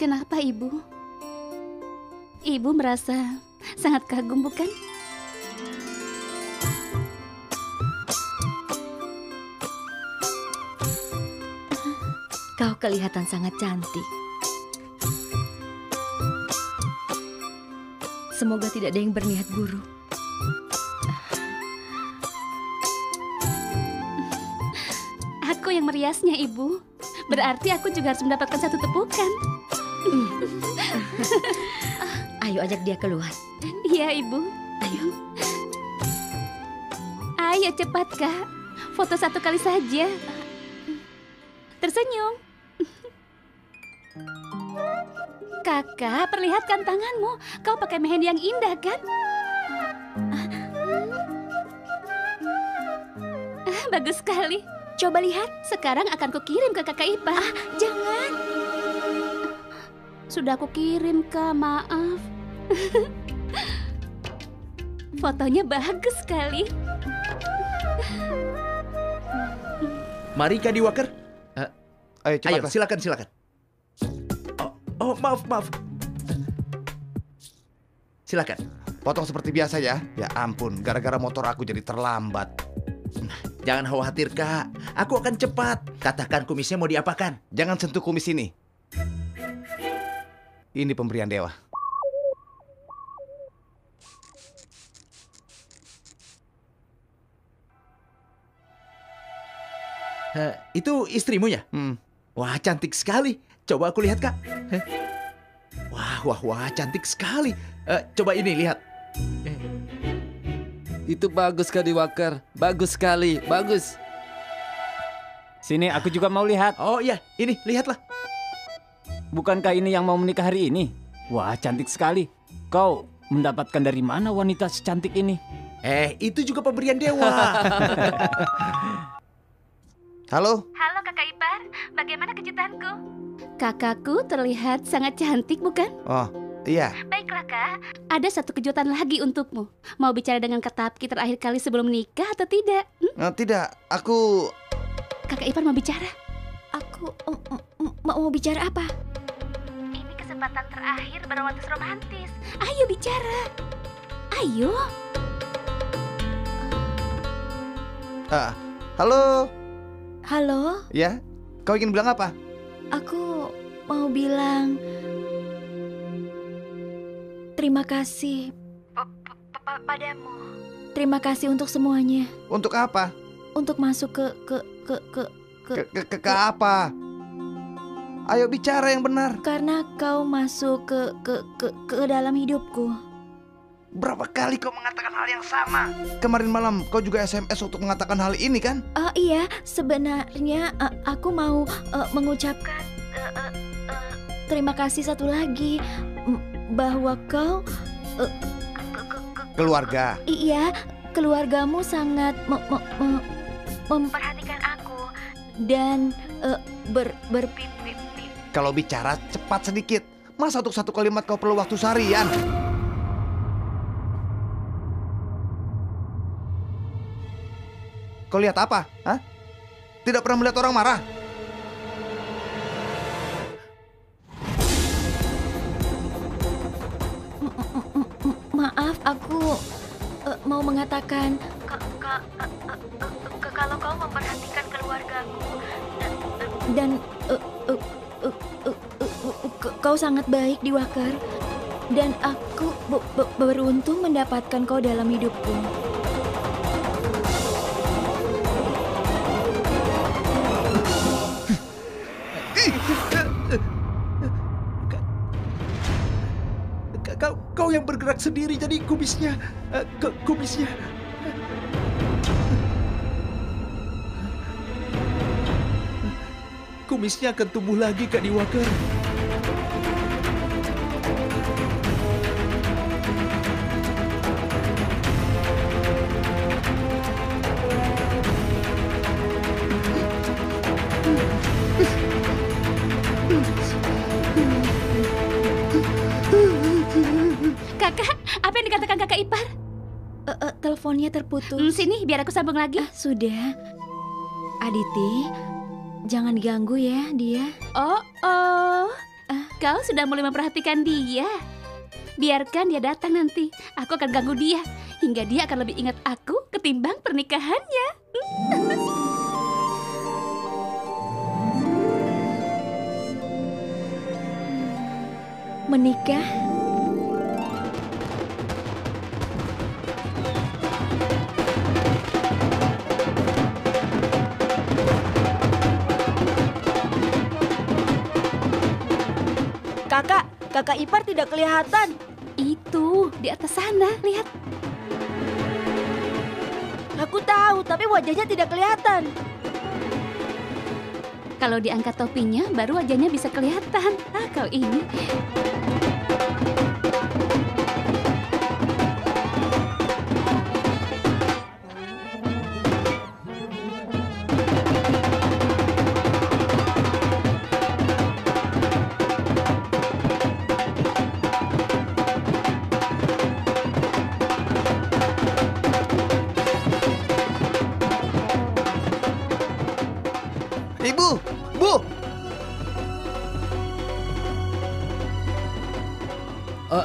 Kenapa, Ibu? Ibu merasa sangat kagum, bukan? Kau kelihatan sangat cantik. Semoga tidak ada yang berniat buruk. Aku yang meriasnya, Ibu. Berarti aku juga harus mendapatkan satu tepukan. Ayo ajak dia keluar. Iya, Ibu. Ayo. Ayo cepat, Kak. Foto satu kali saja. Tersenyum. Kakak, perlihatkan tanganmu. Kau pakai mehendi yang indah, kan? Bagus sekali. Coba lihat. Sekarang akan kukirim ke kakak Ipa. Jangan. Sudah kukirim, Kak. Maaf. Fotonya bagus sekali. Mari, Kak Diwakar. Ayo, cepat. Ayo, silakan, silakan. Oh, maaf. Silakan. Potong seperti biasa ya. Ya ampun, gara-gara motor aku jadi terlambat. Jangan khawatir, Kak. Aku akan cepat. Katakan kumisnya mau diapakan. Jangan sentuh kumis ini. Ini pemberian dewa. Itu istrimu ya? Wah, cantik sekali. Coba aku lihat, Kak. Wah, cantik sekali. Coba ini, lihat. Itu bagus, Kak Diwakar. Bagus sekali, bagus. Sini, aku juga mau lihat. Oh iya, ini, lihatlah. Bukankah ini yang mau menikah hari ini? Wah, cantik sekali. Kau mendapatkan dari mana wanita secantik ini? Itu juga pemberian dewa. Halo? Halo, Kakak Ipar. Bagaimana kejutanku? Kakakku terlihat sangat cantik, bukan? Oh, iya. Baiklah, Kak. Ada satu kejutan lagi untukmu. Mau bicara dengan Kak Thapki terakhir kali sebelum menikah atau tidak? Tidak, aku... Kakak Ipar mau bicara. Aku... mau bicara apa? Ini kesempatan terakhir beromantis-romantis. Ayo bicara. Ayo. Halo? Halo? Ya? Kau ingin bilang apa? Aku mau bilang terima kasih padamu. Terima kasih untuk semuanya. Untuk apa? Untuk masuk ke apa? Ayo bicara yang benar. Karena kau masuk ke dalam hidupku. Berapa kali kau mengatakan hal yang sama? Kemarin malam kau juga SMS untuk mengatakan hal ini, kan? Oh iya, sebenarnya aku mau mengucapkan terima kasih satu lagi. Bahwa kau... keluarga? Iya, keluargamu sangat memperhatikan aku. Dan berpikir. Kalau bicara cepat sedikit. Masa untuk satu kalimat kau perlu waktu seharian? Kau lihat apa? Hah? Tidak pernah melihat orang marah? Maaf, aku mau mengatakan kalau kau memperhatikan keluargaku dan kau sangat baik, Diwakar, dan aku beruntung mendapatkan kau dalam hidupku. Kau yang bergerak sendiri, jadi kumisnya, kumisnya. Kumisnya akan tumbuh lagi, Kak Diwakar. Teleponnya terputus. Sini, biar aku sambung lagi. Sudah. Aditi, jangan ganggu ya dia. Oh. Kau sudah mulai memperhatikan dia. Biarkan dia datang nanti. Aku akan ganggu dia hingga dia akan lebih ingat aku ketimbang pernikahannya. Menikah? Kakak, kakak ipar tidak kelihatan. Itu, di atas sana, lihat. Aku tahu, tapi wajahnya tidak kelihatan. Kalau diangkat topinya, baru wajahnya bisa kelihatan. Ah, kau ini.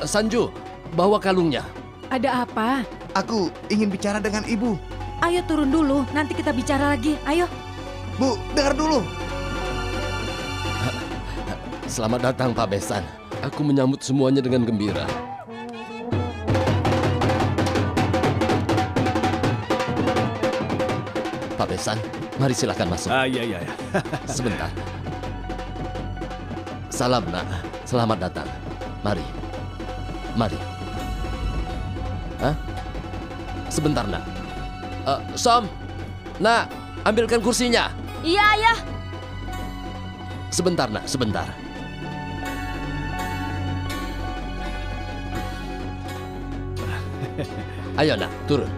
Sanju, bawa kalungnya. Ada apa? Aku ingin bicara dengan ibu. Ayo turun dulu, nanti kita bicara lagi. Ayo. Bu, dengar dulu. Selamat datang Pak Besan. Aku menyambut semuanya dengan gembira. Pak Besan, mari silakan masuk. Iya. Sebentar. Salam nak, selamat datang. Mari. Mari. Hah? Sebentar, nak. Som, nak, ambilkan kursinya. Iya. Sebentar, nak, sebentar. Ayo, nak, turun.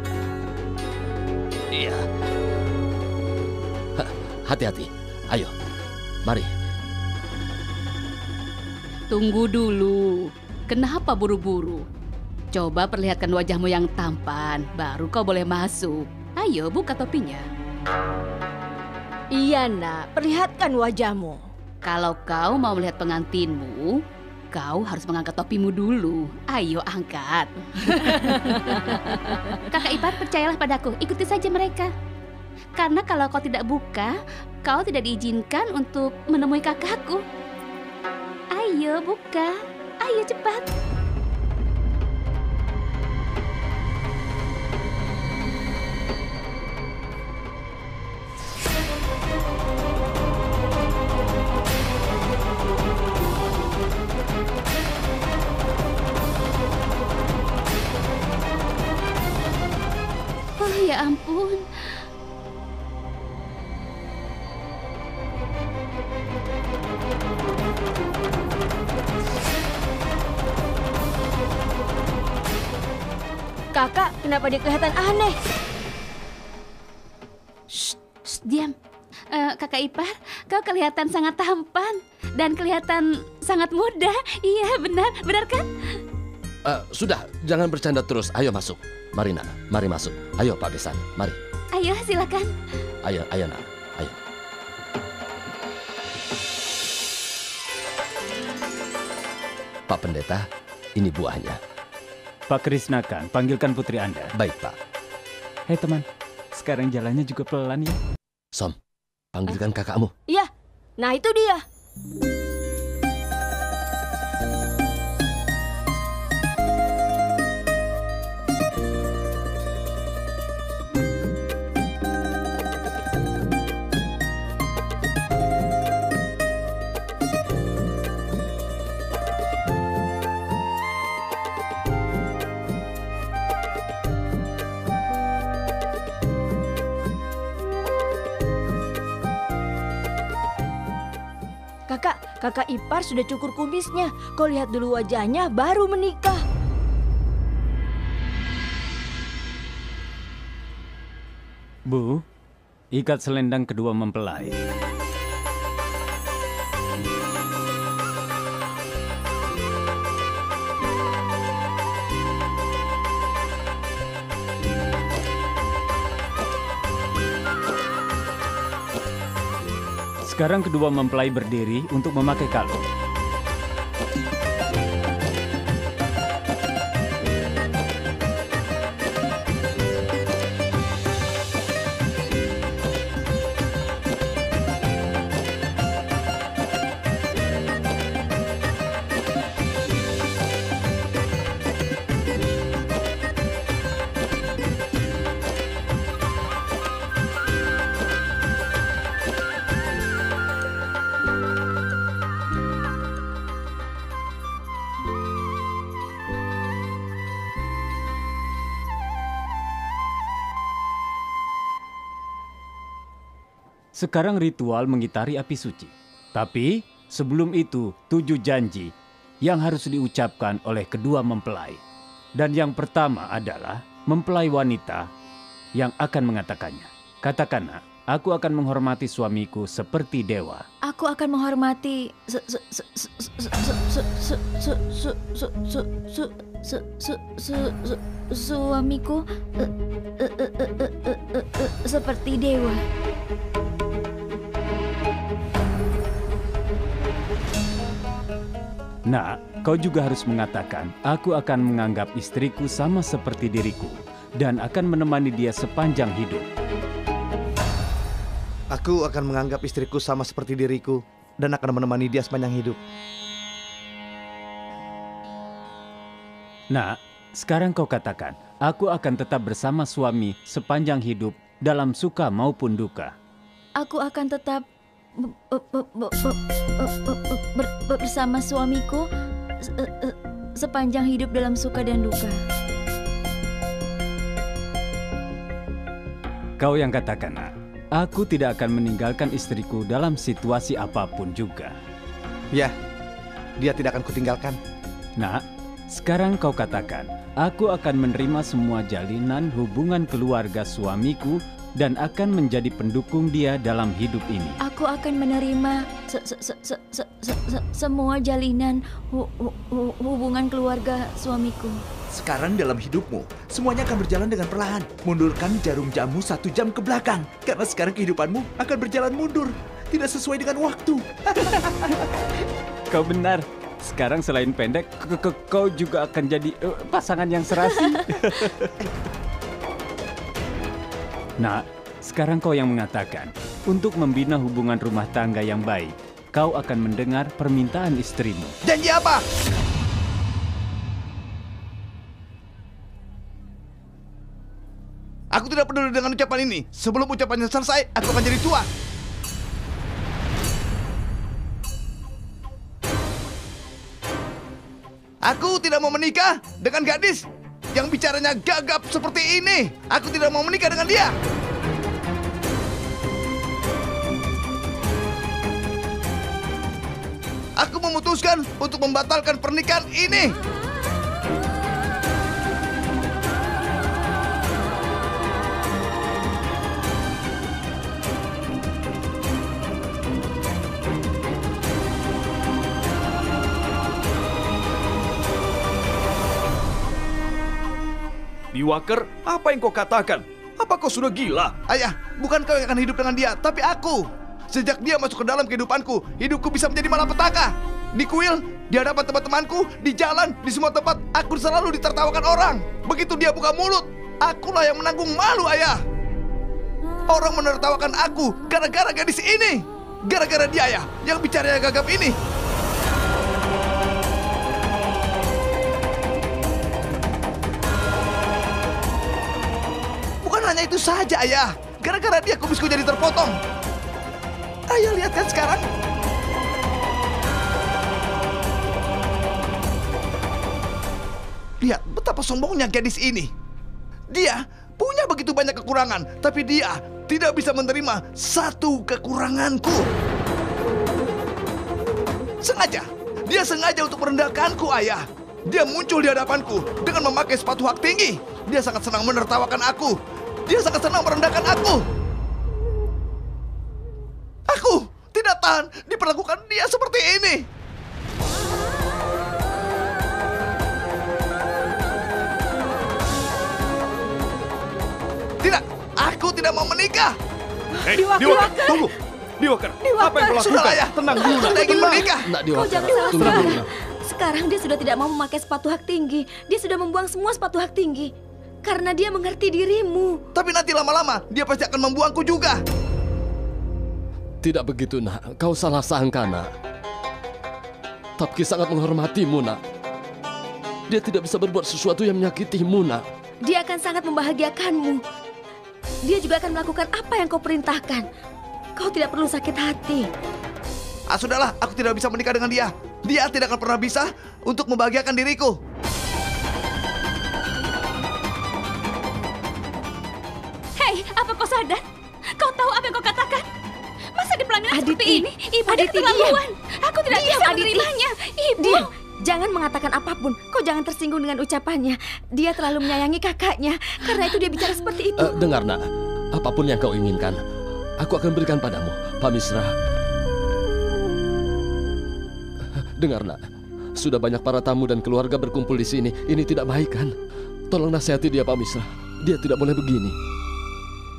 Iya. Hati-hati. Ayo, mari. Tunggu dulu. Kenapa buru-buru? Coba perlihatkan wajahmu yang tampan, baru kau boleh masuk. Ayo, buka topinya. Iya, nak. Perlihatkan wajahmu. Kalau kau mau melihat pengantinmu, kau harus mengangkat topimu dulu. Ayo, angkat. Kakak ipar, percayalah padaku. Ikuti saja mereka. Karena kalau kau tidak buka, kau tidak diizinkan untuk menemui kakakku. Ayo, buka. Ayo cepat. Oh ya ampun. Kakak, kenapa dia kelihatan aneh? Shh, diam. Kakak ipar, kau kelihatan sangat tampan dan kelihatan sangat muda. Iya, benar kan? Sudah, jangan bercanda terus. Ayo masuk. Marina, mari masuk. Ayo Pak Besan, mari. Ayo, silakan. Ayo nak. Ayo. Pak Pendeta, ini buahnya. Pak Krisna kan, panggilkan putri Anda. Baik, Pak. Hei, teman. Sekarang jalannya juga pelan, ya? Som, panggilkan kakakmu. Iya, nah itu dia. Kakak ipar sudah cukur kumisnya. Kau lihat dulu wajahnya, baru menikah. Bu, ikat selendang kedua mempelai. Sekarang kedua mempelai berdiri untuk memakai kalung. Sekarang ritual mengitari api suci. Tapi sebelum itu 7 janji yang harus diucapkan oleh kedua mempelai. Dan yang pertama adalah mempelai wanita yang akan mengatakannya. Katakanlah, aku akan menghormati suamiku seperti dewa. Aku akan menghormati suamiku seperti dewa. Nah, kau juga harus mengatakan, aku akan menganggap istriku sama seperti diriku dan akan menemani dia sepanjang hidup. Aku akan menganggap istriku sama seperti diriku dan akan menemani dia sepanjang hidup. Nah, sekarang kau katakan, aku akan tetap bersama suami sepanjang hidup dalam suka maupun duka. Aku akan tetap bersama suamiku sepanjang hidup dalam suka dan duka. Kau yang katakan, nak, aku tidak akan meninggalkan istriku dalam situasi apapun juga. Ya, dia tidak akan kutinggalkan. Nah, sekarang kau katakan, aku akan menerima semua jalinan hubungan keluarga suamiku dan akan menjadi pendukung dia dalam hidup ini. Aku akan menerima semua jalinan hubungan keluarga suamiku. Sekarang dalam hidupmu, semuanya akan berjalan dengan perlahan. Mundurkan jarum jammu 1 jam ke belakang, karena sekarang kehidupanmu akan berjalan mundur, tidak sesuai dengan waktu. Kau benar. Sekarang selain pendek, kau juga akan jadi pasangan yang serasi. Nah, sekarang kau yang mengatakan, untuk membina hubungan rumah tangga yang baik, kau akan mendengar permintaan istrimu. Janji apa? Aku tidak peduli dengan ucapan ini. Sebelum ucapannya selesai, aku akan jadi tua. Aku tidak mau menikah dengan gadis yang bicaranya gagap seperti ini. Aku tidak mau menikah dengan dia. Aku memutuskan untuk membatalkan pernikahan ini. Diwakar, apa yang kau katakan? Apa kau sudah gila? Ayah, bukan kau yang akan hidup dengan dia, tapi aku. Sejak dia masuk ke dalam kehidupanku, hidupku bisa menjadi malapetaka. Di kuil, di hadapan teman-temanku, di jalan, di semua tempat, aku selalu ditertawakan orang. Begitu dia buka mulut, akulah yang menanggung malu, ayah. Orang menertawakan aku gara-gara gadis ini. Gara-gara dia, ayah, yang bicaranya gagap ini. Hanya itu saja, ayah. Gara-gara dia kumisku jadi terpotong. Ayah lihat kan sekarang? Lihat betapa sombongnya gadis ini. Dia punya begitu banyak kekurangan, tapi dia tidak bisa menerima satu kekuranganku. Sengaja. Dia sengaja untuk merendahkanku, ayah. Dia muncul di hadapanku dengan memakai sepatu hak tinggi. Dia sangat senang menertawakan aku. Dia sangat senang merendahkan aku. Aku tidak tahan diperlakukan dia seperti ini. Tidak, aku tidak mau menikah. Hei, Diwakar, tunggu. Diwakar, apa yang kau lakukan? Tenang dulu, tidak ingin menikah. Tidak, Diwakar, tunggu. Sekarang dia sudah tidak mau memakai sepatu hak tinggi. Dia sudah membuang semua sepatu hak tinggi. Karena dia mengerti dirimu. Tapi nanti lama-lama dia pasti akan membuangku juga. Tidak begitu, Nak. Kau salah sangka, Nak. Thapki sangat menghormatimu, Nak. Dia tidak bisa berbuat sesuatu yang menyakitimu, Nak. Dia akan sangat membahagiakanmu. Dia juga akan melakukan apa yang kau perintahkan. Kau tidak perlu sakit hati. Ah, sudahlah, aku tidak bisa menikah dengan dia. Dia tidak akan pernah bisa untuk membahagiakan diriku. Hei, apa kau sadar? Kau tahu apa yang kau katakan? Masa di pelaminan Aditi, seperti ini? Ibu, Aditi, keterlaluan. Aku tidak bisa menerimanya. Ibu. Diam. Jangan mengatakan apapun. Kau jangan tersinggung dengan ucapannya. Dia terlalu menyayangi kakaknya. Karena itu dia bicara seperti itu. Dengar, Nak. Apapun yang kau inginkan, aku akan berikan padamu, Pak Mishra. Dengar, Nak. Sudah banyak para tamu dan keluarga berkumpul di sini. Ini tidak baik, kan? Tolong nasihati dia, Pak Mishra. Dia tidak boleh begini.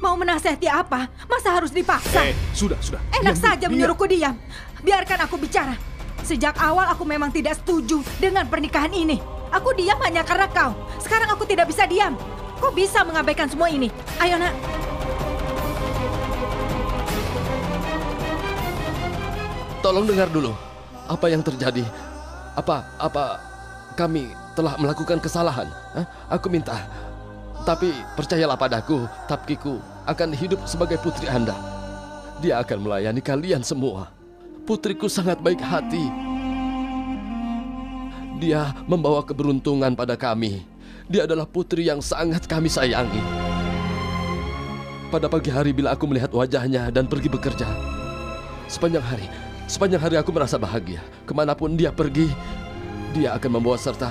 Mau menasihati apa? Masa harus dipaksa? Sudah. Enak saja menyuruhku diam. Biarkan aku bicara. Sejak awal aku memang tidak setuju dengan pernikahan ini. Aku diam hanya karena kau. Sekarang aku tidak bisa diam. Kau bisa mengabaikan semua ini. Ayo, Nak. Tolong dengar dulu. Apa yang terjadi? Apa kami telah melakukan kesalahan? Hah? Aku minta. Tapi percayalah padaku, Thapkiku akan hidup sebagai putri Anda. Dia akan melayani kalian semua. Putriku sangat baik hati. Dia membawa keberuntungan pada kami. Dia adalah putri yang sangat kami sayangi. Pada pagi hari bila aku melihat wajahnya dan pergi bekerja, sepanjang hari aku merasa bahagia. Kemanapun dia pergi, dia akan membawa serta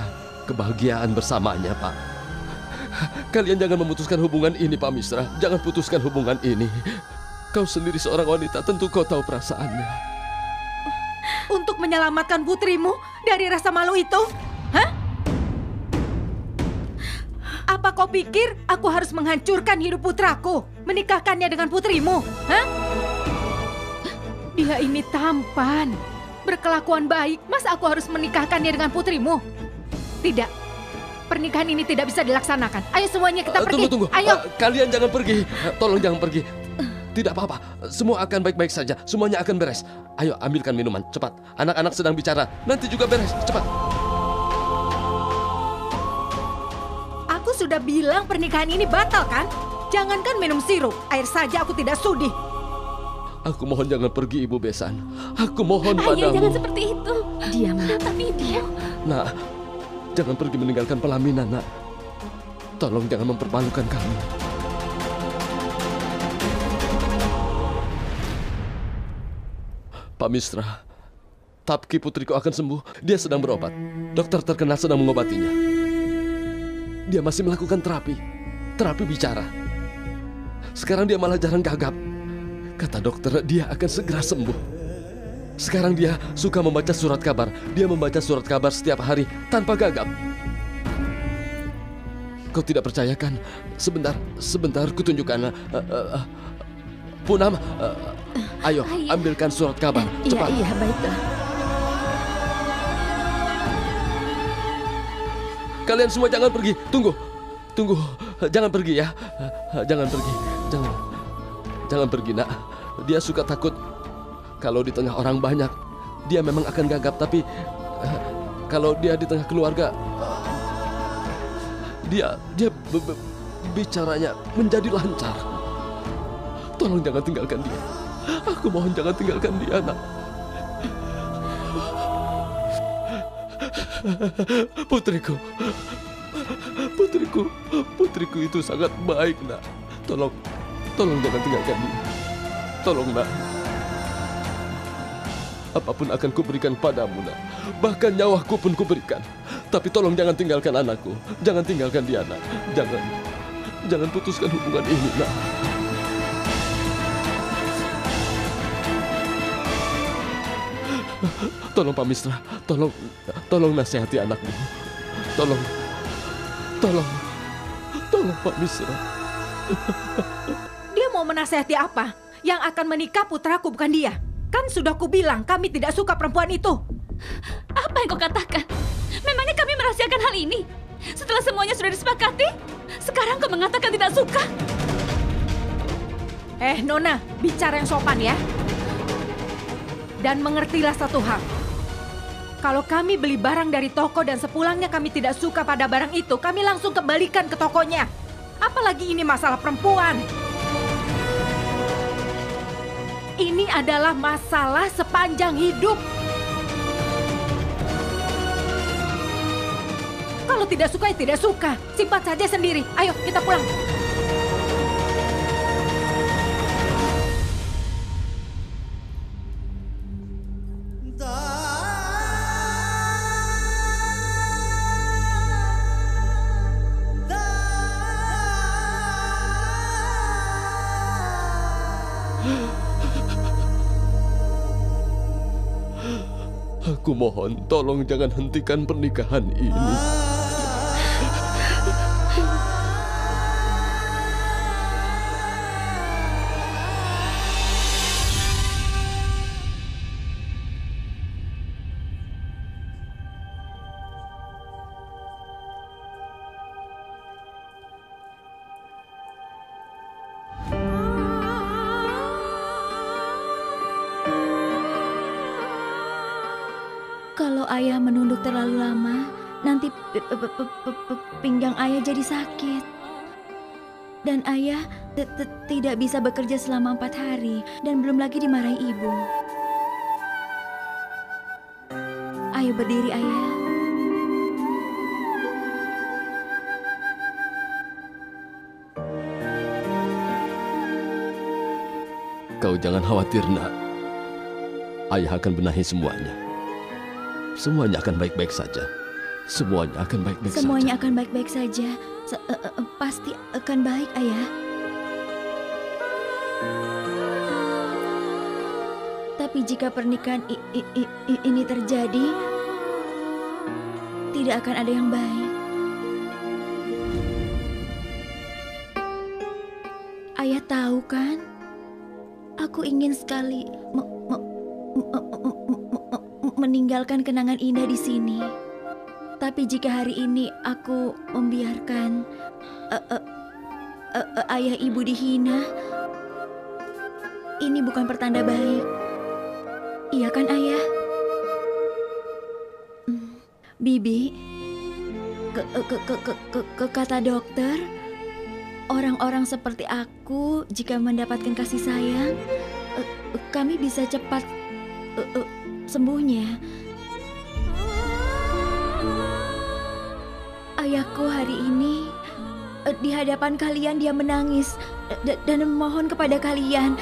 kebahagiaan bersamanya, Pak. Kalian jangan memutuskan hubungan ini, Pak Mishra. Jangan putuskan hubungan ini. Kau sendiri seorang wanita, tentu kau tahu perasaannya. Untuk menyelamatkan putrimu dari rasa malu itu? Hah? Apa kau pikir aku harus menghancurkan hidup putraku? Menikahkannya dengan putrimu? Hah? Dia ini tampan, berkelakuan baik. Masa aku harus menikahkannya dengan putrimu? Tidak, pernikahan ini tidak bisa dilaksanakan. Ayo semuanya kita pergi. Tunggu. Ayo. Kalian jangan pergi. Tolong jangan pergi. Tidak apa-apa. Semua akan baik-baik saja. Semuanya akan beres. Ayo ambilkan minuman, cepat. Anak-anak sedang bicara. Nanti juga beres, cepat. Aku sudah bilang pernikahan ini batal, kan? Jangankan minum sirup, air saja aku tidak sudi. Aku mohon jangan pergi, Ibu Besan. Aku mohon padamu. Ayo, jangan seperti itu. Diamlah, tapi diam. Nak, jangan pergi meninggalkan pelaminan, Nak. Tolong jangan mempermalukan kami. Pak Mishra, Thapki putriku akan sembuh. Dia sedang berobat. Dokter terkenal sedang mengobatinya. Dia masih melakukan terapi bicara. Sekarang dia malah jarang gagap. Kata dokter, dia akan segera sembuh. Sekarang dia suka membaca surat kabar. Dia membaca surat kabar setiap hari tanpa gagap. Kau tidak percayakan? Sebentar, kutunjukkan. Punam, ayo ambilkan surat kabar. Cepat. Iya, baiklah. Kalian semua jangan pergi. Tunggu. Jangan pergi ya. Jangan pergi, Nak. Dia suka takut kalau di tengah orang banyak. Dia memang akan gagap, tapi kalau dia di tengah keluarga, dia bicaranya menjadi lancar. Tolong jangan tinggalkan dia. Aku mohon jangan tinggalkan dia, Nak. Putriku itu sangat baik, Nak. Tolong jangan tinggalkan dia. Tolong, Nak. Apapun akan kuberikan padamu, Nak. Bahkan nyawaku pun kuberikan. Tapi tolong jangan tinggalkan anakku. Jangan tinggalkan dia, Nak. Jangan putuskan hubungan ini, Nak. Tolong, Pak Mishra. Tolong nasihati anakmu. Tolong, Pak Mishra. Dia mau menasehati apa? Yang akan menikah putraku bukan dia. Kan sudah kubilang kami tidak suka perempuan itu. Apa yang kau katakan? Memangnya kami merahasiakan hal ini? Setelah semuanya sudah disepakati, sekarang kau mengatakan tidak suka? Nona, bicara yang sopan ya. Dan mengertilah satu hal. Kalau kami beli barang dari toko dan sepulangnya kami tidak suka pada barang itu, kami langsung kembalikan ke tokonya. Apalagi ini masalah perempuan. Ini adalah masalah sepanjang hidup. Kalau tidak suka ya tidak suka. Simpan saja sendiri. Ayo kita pulang. Aku mohon, tolong jangan hentikan pernikahan ini. Ayah menunduk terlalu lama, nanti pinggang ayah jadi sakit. Dan ayah tidak bisa bekerja selama 4 hari, dan belum lagi dimarahi ibu. Ayo berdiri ayah. Kau jangan khawatir nak, ayah akan benahi semuanya. Semuanya akan baik-baik saja. Semuanya akan baik-baik saja. Semuanya akan baik-baik saja. Pasti akan baik, ayah. Tapi jika pernikahan ini terjadi, tidak akan ada yang baik. Ayah tahu kan? Aku ingin sekali meninggalkan kenangan indah di sini. Tapi jika hari ini aku membiarkan ayah ibu dihina, ini bukan pertanda baik. Iya kan ayah? Bibi, kata dokter, orang-orang seperti aku jika mendapatkan kasih sayang, kami bisa cepat sembuhnya. Ayahku hari ini di hadapan kalian dia menangis dan memohon kepada kalian.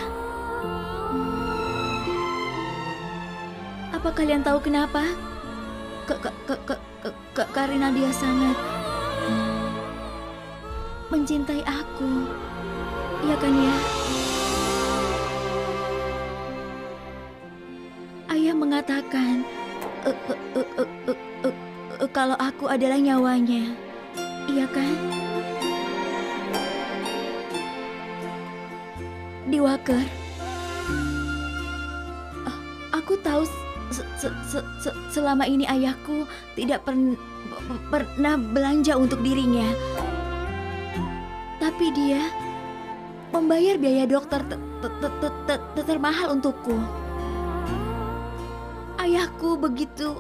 Apa kalian tahu kenapa? Karena dia sangat mencintai aku. Iya kan ya? Mengatakan kalau aku adalah nyawanya, iya kan? Diwakar, aku tahu selama ini ayahku tidak pernah belanja untuk dirinya, tapi dia membayar biaya dokter termahal untukku. Ayahku begitu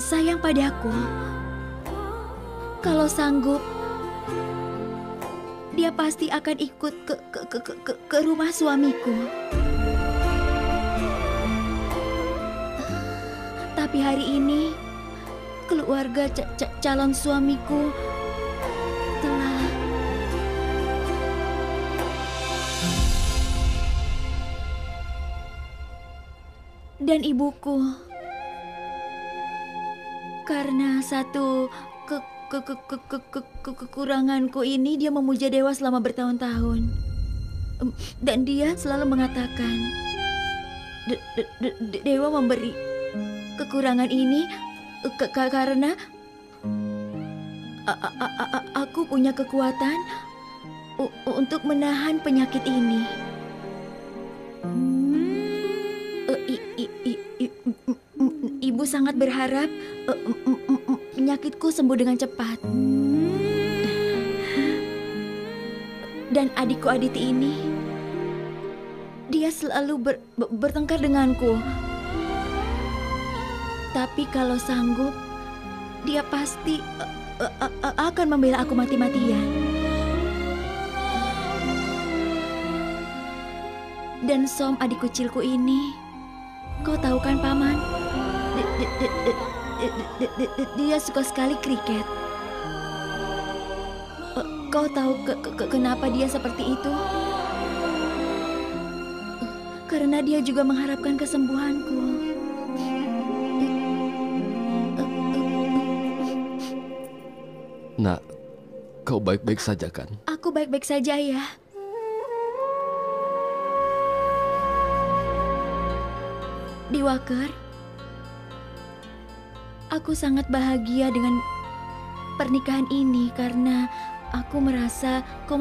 sayang padaku. Kalau sanggup, dia pasti akan ikut ke rumah suamiku. Tapi hari ini, keluarga calon suamiku telah... dan ibuku, karena satu kekuranganku ini, dia memuja dewa selama bertahun-tahun, dan dia selalu mengatakan dewa memberi kekurangan ini karena aku punya kekuatan untuk menahan penyakit ini. Ibu sangat berharap penyakitku sembuh dengan cepat. Dan adikku Aditi ini, dia selalu bertengkar denganku. Tapi kalau sanggup, dia pasti akan membela aku mati-matian. Dan Som, adik kecilku ini, kau tahu kan Paman, dia suka sekali kriket. Kau tahu kenapa dia seperti itu? Karena dia juga mengharapkan kesembuhanku. Nak, kau baik-baik saja kan? Aku baik-baik saja ya. Diwakar, aku sangat bahagia dengan pernikahan ini karena aku merasa kau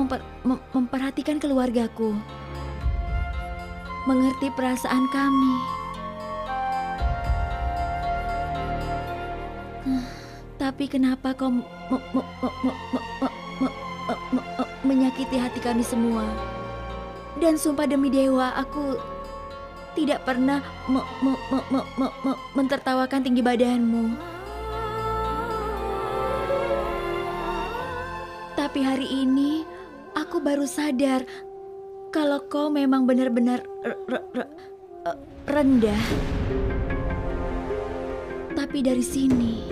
memperhatikan keluargaku, mengerti perasaan kami. Tapi kenapa kau menyakiti hati kami semua? Dan sumpah demi dewa, aku tidak pernah mentertawakan tinggi badanmu. Tapi hari ini aku baru sadar kalau kau memang benar-benar rendah. Tapi dari sini,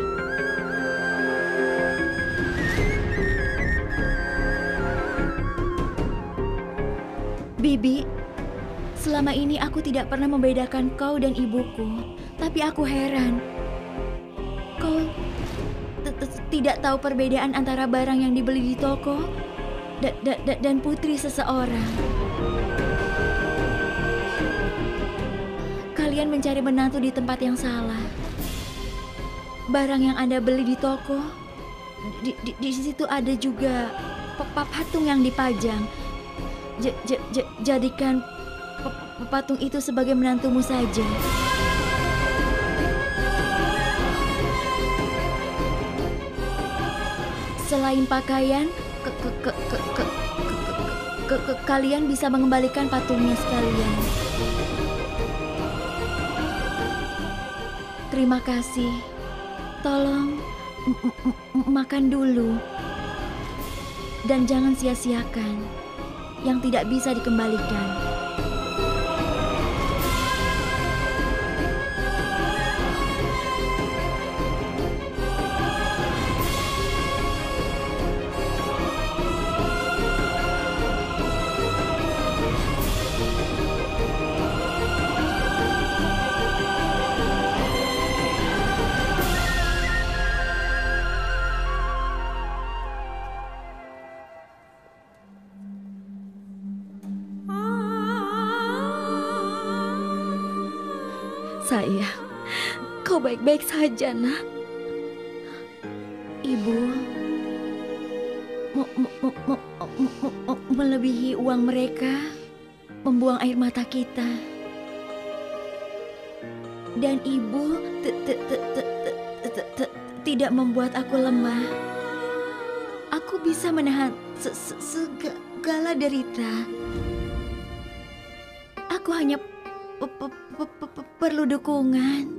Bibi, selama ini aku tidak pernah membedakan kau dan ibuku. Tapi aku heran, kau tidak tahu perbedaan antara barang yang dibeli di toko dan putri seseorang. Kalian mencari menantu di tempat yang salah. Barang yang Anda beli di toko, di situ ada juga patung yang dipajang. Jadikan patung itu sebagai menantumu saja. Selain pakaian, kalian bisa mengembalikan patungnya sekalian. Terima kasih. Tolong makan dulu dan jangan sia-siakan yang tidak bisa dikembalikan. Sayang, kau baik-baik saja, Nak. Ibu melebihi uang mereka, membuang air mata kita. Dan ibu tidak membuat aku lemah. Aku bisa menahan segala derita. Aku hanya perlu dukungan.